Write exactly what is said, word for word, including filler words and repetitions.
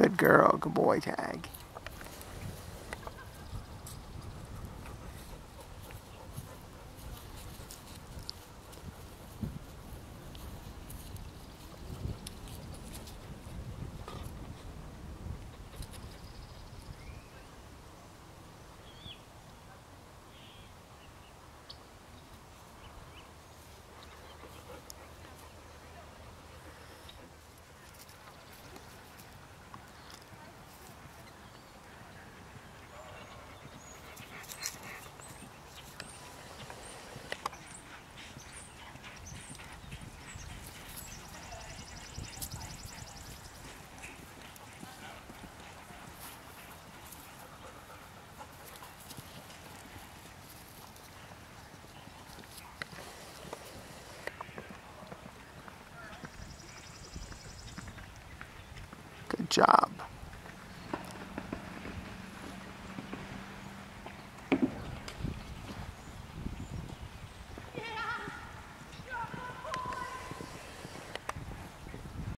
Good girl, good boy, Tag. Job.